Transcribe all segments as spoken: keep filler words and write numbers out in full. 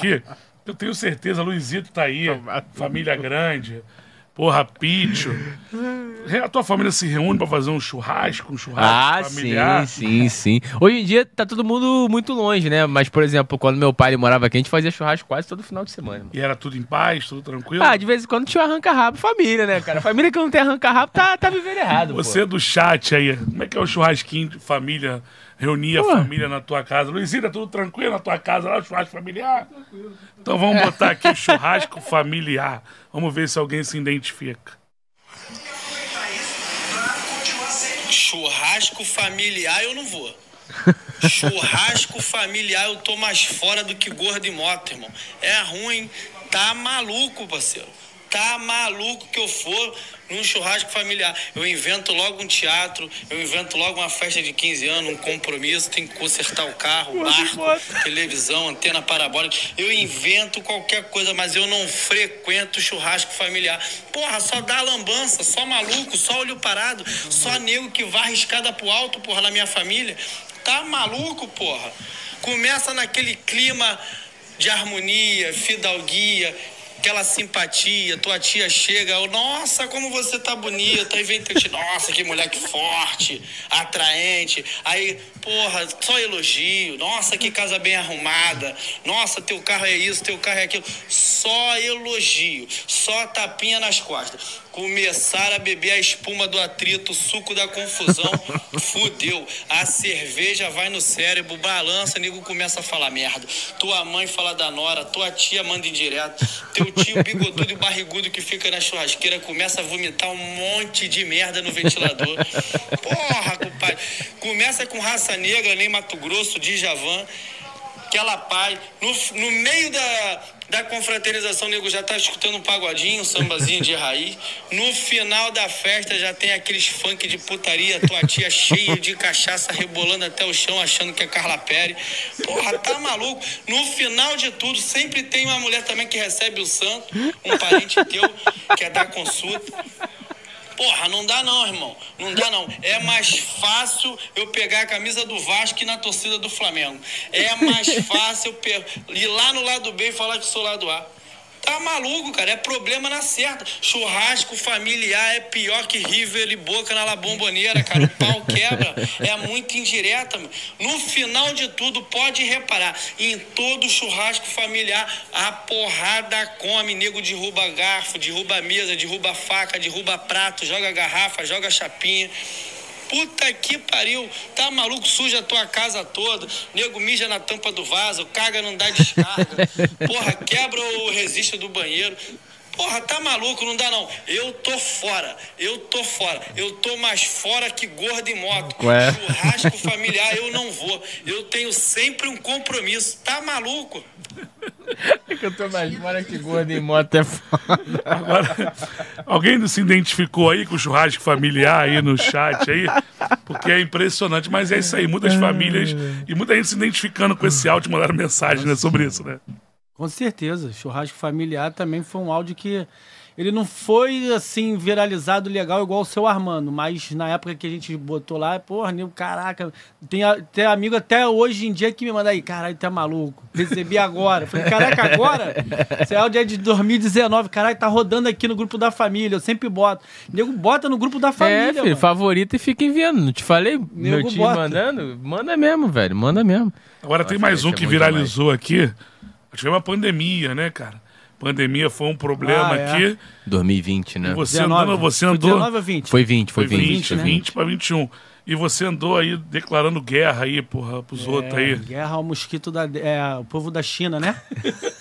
Aqui, eu tenho certeza, Luizito tá aí, família grande, porra, Pitcho. A tua família se reúne pra fazer um churrasco, um churrasco ah, familiar? Ah, sim, sim, sim. Hoje em dia tá todo mundo muito longe, né? Mas, por exemplo, quando meu pai ele morava aqui, a gente fazia churrasco quase todo final de semana. Mano. E era tudo em paz, tudo tranquilo? Ah, de vez em quando tinha um arranca-rabo. Família, né, cara? Família que não tem arranca-rabo tá, tá vivendo errado. Você é do chat aí, como é que é o churrasquinho de família... Reunir a família na tua casa. Luizinho, é tudo tranquilo na tua casa lá, o churrasco familiar? Então vamos botar aqui o churrasco familiar. Vamos ver se alguém se identifica. Churrasco familiar eu não vou. Churrasco familiar eu tô mais fora do que gordo e moto, irmão. É ruim, tá maluco, parceiro. Tá maluco que eu for num churrasco familiar. Eu invento logo um teatro, eu invento logo uma festa de quinze anos, um compromisso, tem que consertar o carro, barco, televisão, antena parabólica. Eu invento qualquer coisa, mas eu não frequento churrasco familiar. Porra, só dá lambança, só maluco, só olho parado, só nego que varre escada pro alto, porra, na minha família. Tá maluco, porra? Começa naquele clima de harmonia, fidalguia, aquela simpatia, tua tia chega, nossa, como você tá bonita, aí vem teu tio, nossa, que moleque forte, atraente, aí, porra, só elogio, nossa, que casa bem arrumada, nossa, teu carro é isso, teu carro é aquilo, só elogio, só tapinha nas costas. Começaram a beber a espuma do atrito, o suco da confusão, fudeu. A cerveja vai no cérebro, balança, o nego começa a falar merda. Tua mãe fala da nora, tua tia manda indireto. Teu tio bigodudo e barrigudo que fica na churrasqueira começa a vomitar um monte de merda no ventilador. Porra, compadre. Começa com Raça Negra, nem Mato Grosso, Djavan, aquela paz. No, no meio da... Da confraternização, o nego já tá escutando um pagodinho, um sambazinho de raiz. No final da festa já tem aqueles funk de putaria, tua tia cheia de cachaça, rebolando até o chão, achando que é Carla Pérez. Porra, tá maluco? No final de tudo, sempre tem uma mulher também que recebe o santo, um parente teu, que é dar consulta. Porra, não dá não, irmão. Não dá não. É mais fácil eu pegar a camisa do Vasco que na torcida do Flamengo. É mais fácil eu ir lá no lado B e falar que sou lado A. Tá maluco, cara. É problema na certa. Churrasco familiar é pior que River e Boca na La Bombonera, cara. O pau quebra. É muito indireta, mano. No final de tudo, pode reparar. Em todo churrasco familiar, a porrada come. Nego derruba garfo, derruba mesa, derruba faca, derruba prato, joga garrafa, joga chapinha. Puta que pariu, tá maluco, suja a tua casa toda, nego mija na tampa do vaso, caga não dá descarga, porra, quebra o resiste do banheiro, porra, tá maluco, não dá não, eu tô fora, eu tô fora, eu tô mais fora que gordo e moto, ué? Churrasco familiar eu não vou, eu tenho sempre um compromisso, tá maluco? É que eu tô mais fora que gordo em moto é foda. Agora, alguém se identificou aí com o churrasco familiar aí no chat aí? Porque é impressionante, mas é isso aí, muitas famílias e muita gente se identificando com esse áudio, mandaram mensagem, né, sobre isso, né? Com certeza, churrasco familiar também foi um áudio que ele não foi assim viralizado legal igual o seu Armando, mas na época que a gente botou lá, porra, meu, caraca, tem, tem amigo até hoje em dia que me manda aí, caralho, tá maluco, recebi agora, falei, caraca, agora? Esse áudio é de dois mil e dezenove, caralho, tá rodando aqui no grupo da família, eu sempre boto, nego bota no grupo da família, é, filho, mano. Favorito e fica enviando, não te falei, nego meu tio bota. Mandando, manda mesmo, velho, manda mesmo. Agora nossa, tem mais um que viralizou demais. Aqui, tivemos uma pandemia, né, cara? Pandemia foi um problema ah, é. aqui. dois mil e vinte, né? E você dezenove, andou, você andou... dezenove a vinte? Foi vinte, foi, foi vinte. vinte, né? vinte para vinte e um. E você andou aí declarando guerra aí, porra, pros é, outros aí. Guerra ao mosquito da... É, o povo da China, né?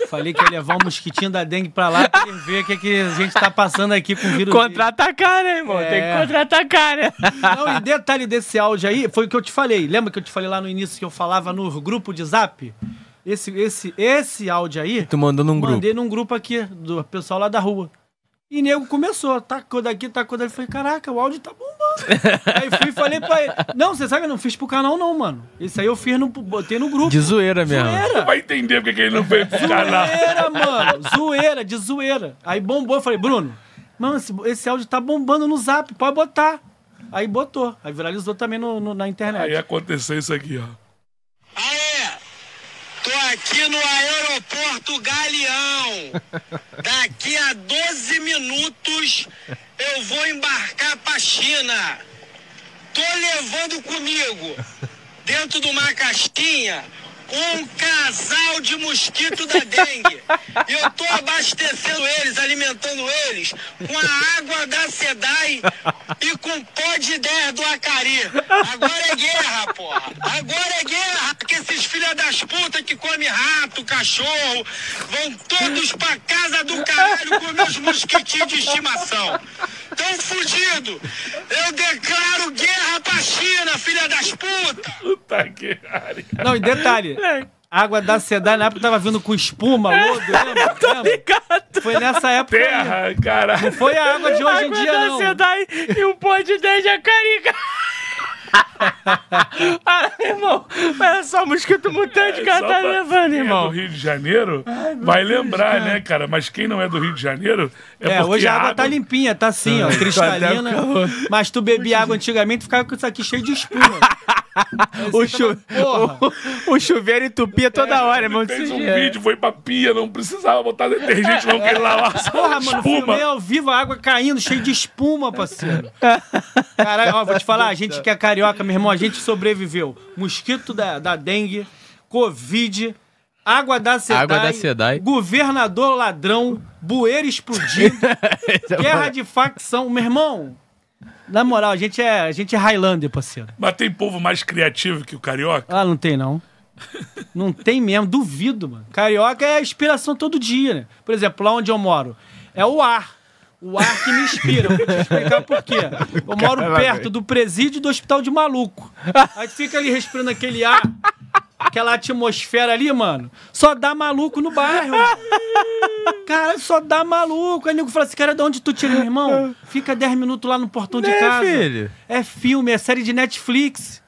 Falei que ia levar o mosquitinho da dengue pra lá pra ele ver o que, é que a gente tá passando aqui com o vírus. Contra-atacar, né, irmão? É. Tem que contra-atacar, né? Não, e detalhe desse áudio aí foi o que eu te falei. Lembra que eu te falei lá no início que eu falava no grupo de Zap? Esse, esse, esse áudio aí... Tu mandou num grupo? Mandei num grupo aqui, do pessoal lá da rua. E nego começou, tacou daqui, tacou dali. Falei, caraca, o áudio tá bombando. Aí fui e falei pra ele. Não, você sabe que eu não fiz pro canal não, mano. Esse aí eu fiz, no, botei no grupo. De zoeira mesmo. Zoeira. Vai entender porque que ele não fez pro canal. Zoeira, mano. Zoeira, de zoeira. Aí bombou, eu falei, Bruno, mano, esse, esse áudio tá bombando no Zap, pode botar. Aí botou, aí viralizou também no, no, na internet. Aí aconteceu isso aqui, ó. Tô aqui no aeroporto Galeão. Daqui a doze minutos eu vou embarcar pra China. Tô levando comigo, dentro de uma caixinha, um casal de mosquito da dengue. Eu tô abastecendo eles, alimentando eles com a água da Sedai e com pó de dez do Acari. Agora é guerra, porra. Agora é guerra. Porque esses filha das putas que comem rato, cachorro, vão todos pra casa do caralho com meus mosquitinhos de estimação. Tão fudido. Eu declaro guerra pra China, filha das putas. Puta que pariu. Não, e detalhe. A água da Sedai na época tava vindo com espuma, lodo, lembra? Tô ligado. Foi nessa época. Terra, caralho. Não foi a água de hoje em dia, não. A água da Sedai e um pó de dez é carica. Ah, irmão, era só mosquito mutante que ela tá levando, irmão. É do Rio de Janeiro, Ai, vai Deus, lembrar, cara. né, cara? Mas quem não é do Rio de Janeiro... É, é hoje a água, água tá limpinha, tá assim, ó, cristalina. Mas tu bebia água antigamente, ficava com isso aqui cheio de espuma. O, chu... tava... o, o chuveiro entupia toda é, hora, irmão. Fez um é. vídeo, foi pra pia, não precisava botar detergente, não queria lavar só Porra, espuma. Mano, filmei ao vivo a água caindo, cheio de espuma, parceiro. Caralho, ó, vou te falar, a gente que é carioca, meu irmão, a gente sobreviveu. Mosquito da, da dengue, Covid, água da Sedai, água da Sedai, governador ladrão, bueiro explodindo, guerra de facção. Meu irmão, na moral, a gente é, a gente é Highlander, parceiro. Mas tem povo mais criativo que o carioca? Ah, não tem, não. Não tem mesmo, duvido, mano. Carioca é inspiração todo dia, né? Por exemplo, lá onde eu moro, é o ar. O ar que me inspira. Vou te explicar por quê. Eu moro Caramba, perto véio. do presídio do hospital de maluco. Aí tu fica ali respirando aquele ar, aquela atmosfera ali, mano. Só dá maluco no bairro. Cara, só dá maluco. Aí o nego fala assim, cara, de onde tu tira, meu irmão? Fica dez minutos lá no portão de casa. Filho? É filme, é série de Netflix.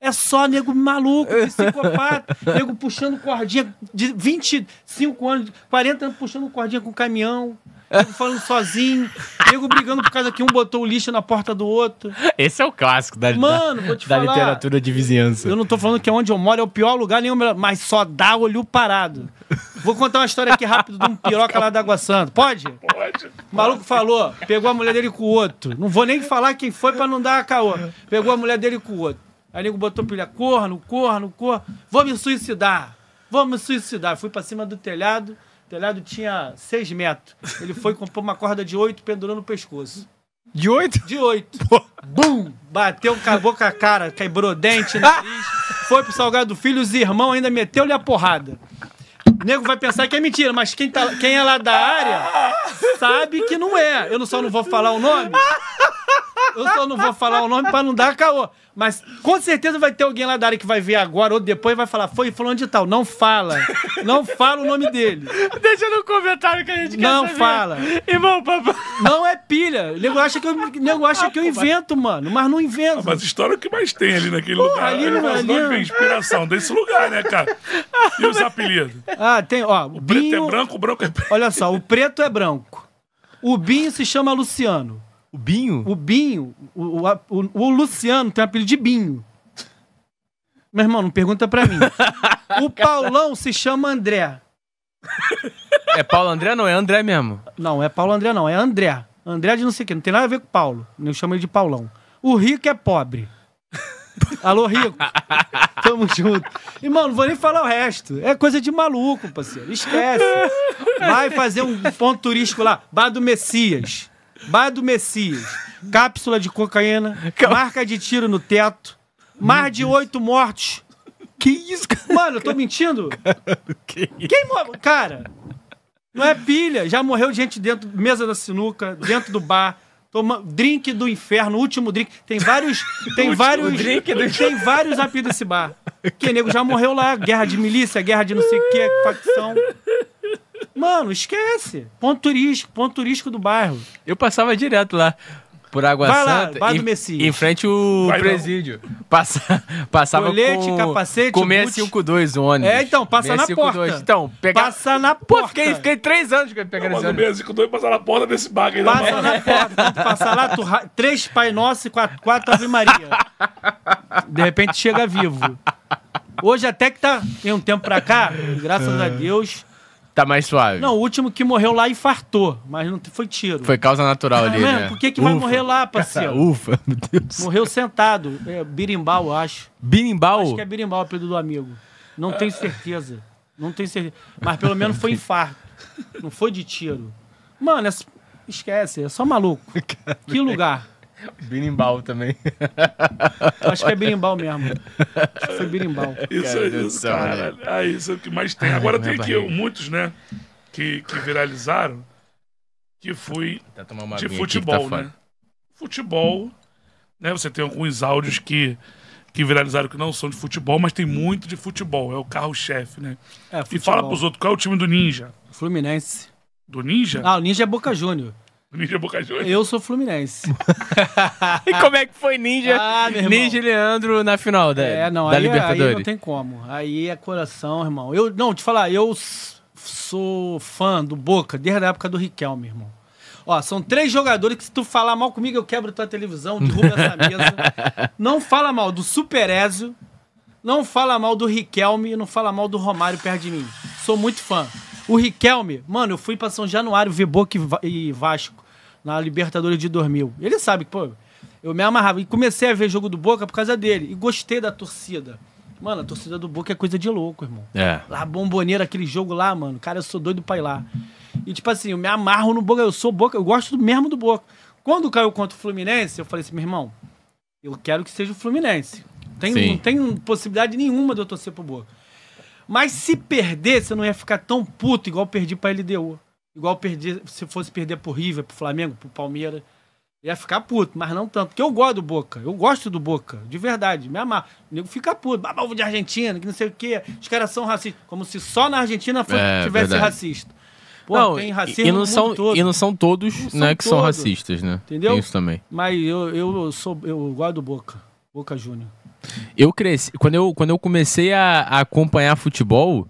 É só nego maluco, psicopata. Nego puxando cordinha de vinte e cinco anos, quarenta anos puxando cordinha com caminhão. Nego falando sozinho, nego brigando por causa que um botou o lixo na porta do outro. Esse é o clássico da, Mano, da, vou te da falar, literatura de vizinhança. Eu não tô falando que onde eu moro é o pior lugar nenhum, mas só dá olho parado. Vou contar uma história aqui rápido de um piroca lá da Água Santa. Pode? Pode. O maluco falou, pegou a mulher dele com o outro. Não vou nem falar quem foi pra não dar a caô. Pegou a mulher dele com o outro. Aí nego botou pilha, corno, corno, corno. Vou me suicidar, vou me suicidar. Fui pra cima do telhado. O telhado tinha seis metros. Ele foi comprar uma corda de oito, pendurando o pescoço. De oito? De oito. Bum! Bateu, acabou com a cara, quebrou dente, nariz. Foi pro Salgado Filho, os irmãos ainda meteu-lhe a porrada. O nego vai pensar que é mentira, mas quem, tá, quem é lá da área sabe que não é. Eu só não vou falar o nome. Eu só não vou falar o nome pra não dar caô. Mas com certeza vai ter alguém lá da área que vai ver agora ou depois e vai falar, foi fulano de tal. Não fala. Não fala o nome dele. Deixa no comentário que a gente não quer saber. Não fala. Irmão, papai. Não é pilha. O nego acha que eu, nego acha que eu invento, mano. Mas não invento. Ah, mas história é o que mais tem ali naquele Pô, lugar. Ali, ali, ali. Nós vem inspiração desse lugar, né, cara? E os apelidos? Ah, tem, ó. O Binho, preto é branco, o branco é preto. Olha só, o preto é branco. O Binho se chama Luciano. O Binho? O Binho, o, o, o, o Luciano tem o apelido de Binho. Meu irmão, não pergunta pra mim. O Paulão se chama André. É Paulo André não? É André mesmo? Não, é Paulo André não, é André. André de não sei o quê, não tem nada a ver com Paulo. Eu chamo ele de Paulão. O Rico é pobre. Alô, Rico. Tamo junto. E, mano, não vou nem falar o resto. É coisa de maluco, parceiro. Esquece. Vai fazer um ponto turístico lá. Bar do Messias. Bar do Messias, cápsula de cocaína, Calma. marca de tiro no teto, mais de oito mortos. Que isso, cara? Mano, eu tô mentindo? Cara, que isso? Quem morre? Cara, não é pilha. Já morreu gente dentro, mesa da sinuca, dentro do bar, toma, drink do inferno, último drink. Tem vários, tem vários, drink do... tem vários apelidos desse bar. Que nego já morreu lá, guerra de milícia, guerra de não sei o que, facção. Mano, esquece. Ponto turístico, ponto turístico do bairro. Eu passava direto lá, por Água Vai Santa. Lá, Bar do Messias. Em frente ao presídio. Passa, passava Colete, com... capacete, com seis cinco dois, o ônibus. É, então, passa na porta. Então, pega... Passa na porta. Pô, fiquei, fiquei três anos que eu peguei esse ônibus. seis cinco dois, passa na porta desse bagulho aí. Passa na porta. Tu passa lá, tu ra... três Pai Nosso e quatro, quatro Ave Maria. De repente, chega vivo. Hoje até que tá, tem um tempo pra cá, graças a Deus... Tá mais suave. Não, o último que morreu lá infartou, mas não foi tiro. Foi causa natural é, ali, né? Por que que ufa, vai morrer lá, parceiro? Cara, ufa, meu Deus. Morreu sentado. É, birimbau, acho. Birimbau? Acho que é birimbau, o apelido do amigo. Não tenho certeza. Não tenho certeza. Mas pelo menos foi infarto. Não foi de tiro. Mano, é... esquece. É só maluco. Caramba. Que lugar? Birimbau também. Acho que é birimbau mesmo. Acho que foi birimbau. Isso é isso, cara. Ah, isso é o que mais tem. Agora tem aqui muitos, né? Que, que viralizaram. Que foi de futebol, né? Futebol. Né? Você tem alguns áudios que, que viralizaram que não são de futebol, mas tem muito de futebol. É o carro-chefe, né? É, e fala pros outros, qual é o time do Ninja? Fluminense. Do Ninja? Ah, o Ninja é Boca Júnior. Ninja Boca Júnior? Eu sou Fluminense. E como é que foi Ninja? Ah, meu irmão. Ninja e Leandro na final da, é, não, da aí, Libertadores? Aí não tem como. Aí é coração, irmão. Eu, não, te falar, eu sou fã do Boca desde a época do Riquelme, irmão. Ó, são três jogadores que se tu falar mal comigo, eu quebro tua televisão, derrubo essa mesa. Não fala mal do Superézio, não fala mal do Riquelme, não fala mal do Romário perto de mim. Sou muito fã. O Riquelme, mano, eu fui pra São Januário ver Boca e Vasco na Libertadores de dois mil. Ele sabe que, pô, eu me amarrava. E comecei a ver jogo do Boca por causa dele. E gostei da torcida. Mano, a torcida do Boca é coisa de louco, irmão. É. La Bombonera, aquele jogo lá, mano. Cara, eu sou doido pra ir lá. E tipo assim, eu me amarro no Boca. Eu sou Boca, eu gosto mesmo do Boca. Quando caiu contra o Fluminense, eu falei assim, meu irmão, eu quero que seja o Fluminense. Tem, não tem possibilidade nenhuma de eu torcer pro Boca. Mas se perder, você não ia ficar tão puto igual perdi pra L D U. Igual perdi, se fosse perder pro River, pro Flamengo, pro Palmeiras. Ia ficar puto, mas não tanto. Porque eu gosto do Boca. Eu gosto do Boca. De verdade. Me amarro. O nego fica puto. Babalvo de Argentina, que não sei o quê. Os caras são racistas. Como se só na Argentina fosse, é, tivesse verdade. Racista. Pô, não, tem racismo e, e, não são, todo. e não são todos não são né, que todos. São racistas, né? Entendeu? Tem isso também. Mas eu, eu, sou, eu gosto do Boca. Boca Júnior. Eu cresci, quando eu, quando eu comecei a, a acompanhar futebol,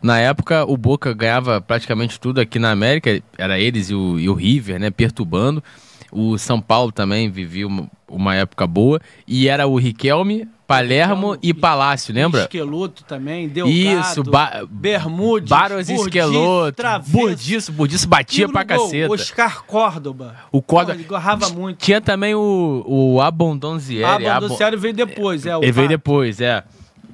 na época o Boca ganhava praticamente tudo aqui na América, era eles e o, e o River, né, perturbando, o São Paulo também vivia uma, uma época boa, e era o Riquelme, Palermo Riquelme, e Palácio, lembra? Esqueloto também, Delgado, isso, ba Bermudes, Baros Esqueloto, Burdiço, Burdiço batia pra gol, caceta. Oscar Córdoba, o Córdoba agarrava muito. Tinha também o, o Abondonzieri. Abondonzieri veio depois, é. é o ele veio depois, é.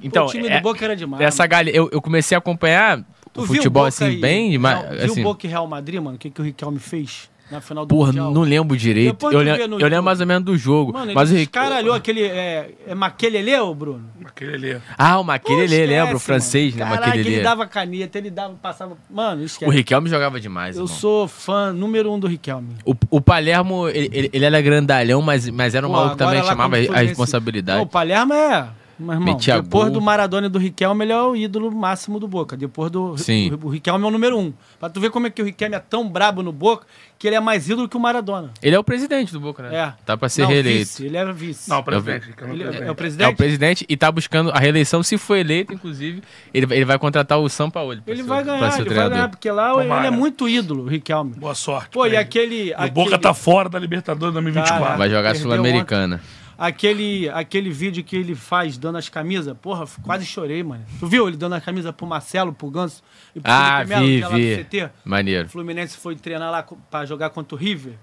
Então, o time é, do Boca era demais. Essa galera, eu, eu comecei a acompanhar tu o futebol o assim, aí, bem... Mas, viu assim, o Boca e Real Madrid, mano? O que, que o Riquelme fez? Na final do Porra, mundial. Não lembro direito. Eu, lem eu lembro mais ou menos do jogo. Mano, mas ele escaralhou aquele... É, é Makélélé, ô Bruno? Makélélé. Ah, o Makélélé, lembra? O francês, mano. Né? Caraca, Makélélé. Ele dava caneta, ele dava, passava... Mano, esquece. O Riquelme jogava demais, Eu irmão. sou fã número um do Riquelme. O, o Palermo, ele, ele, ele era grandalhão, mas, mas era um Pô, maluco também que chamava a responsabilidade. Não, o Palermo é... Mas, irmão, depois do Maradona e do Riquelme, ele é o ídolo máximo do Boca. Depois do Sim. O Riquelme é o número um. Pra tu ver como é que o Riquelme é tão brabo no Boca, que ele é mais ídolo que o Maradona. Ele é o presidente do Boca, né? É. Tá pra ser Não, reeleito. Vice. Ele era vice. Não, o presidente. Ele é, é o presidente? É o presidente e tá buscando a reeleição. Se for eleito, inclusive, ele, ele vai contratar o Sampaoli. Ele ser, vai ganhar, ele treinador. vai ganhar, porque lá Tomara. ele é muito ídolo, o Riquelme. Boa sorte. Pô, e aquele, aquele... O Boca tá fora da Libertadores dois mil e vinte e quatro. Cara, vai jogar Sul-Americana. Aquele, aquele vídeo que ele faz dando as camisas, porra, quase chorei, mano. Tu viu ele dando a camisa pro Marcelo, pro Ganso e pro ah, Riquelme, vi, vi. C T? Maneiro. O Fluminense foi treinar lá pra jogar contra o River.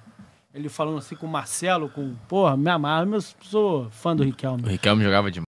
Ele falando assim com o Marcelo, com... Porra, me amarra, eu sou fã do Riquelme. O Riquelme jogava demais.